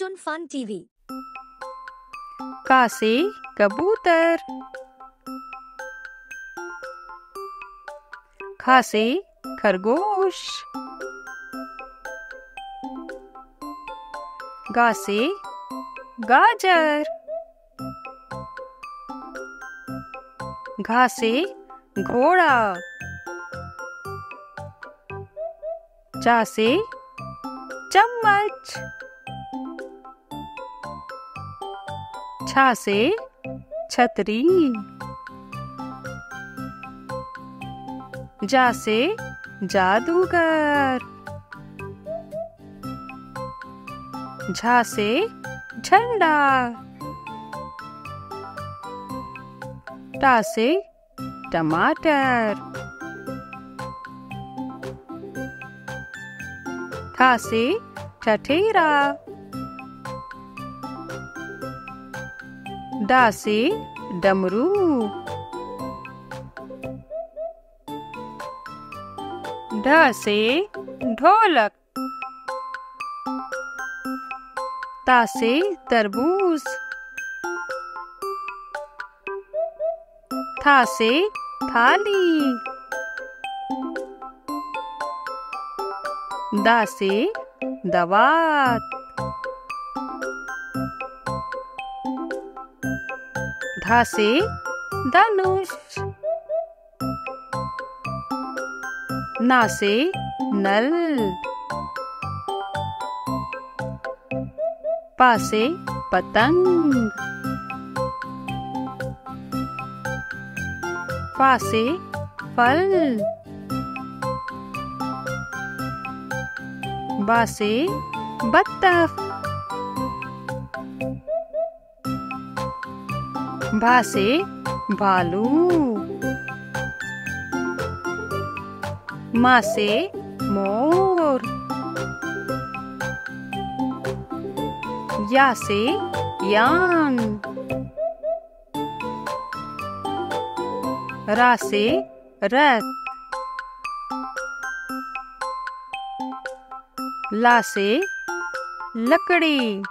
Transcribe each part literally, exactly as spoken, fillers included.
Watch on Fun T V. का से कबूतर, खा से खरगोश, गा से गाजर, घा से घोड़ा, चा से चम्मच, छा से छतरी, जा से जादूगर, झा से झंडा, टा से टमाटर, ठा से ठठेरा, डा से डमरू, ढा से ढोलक, ता से तरबूज, था से थाली, दा से दवात, धा से धनुष, ना से नल, पा से पतंग, फा से फल, बा से बत्तख, भा से भालू, मा से मोर, या से यान, रा से रथ, ला से लकड़ी,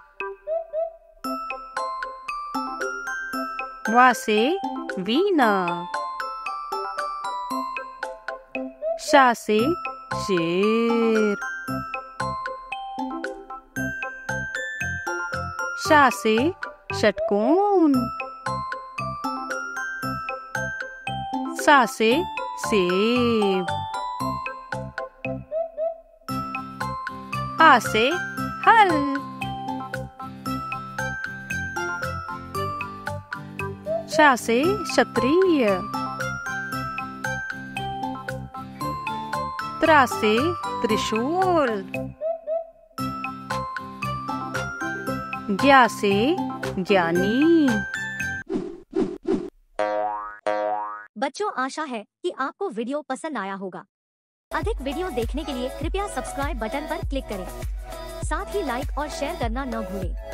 वा से वीणा, शा से शेर, शा से षटकोण, सा से सेब, आ से हल, चा से क्षत्रिय, त्रा से त्रिशूल, ज्ञा से ज्ञानी। बच्चों, आशा है कि आपको वीडियो पसंद आया होगा। अधिक वीडियो देखने के लिए कृपया सब्सक्राइब बटन पर क्लिक करें। साथ ही लाइक और शेयर करना न भूलें।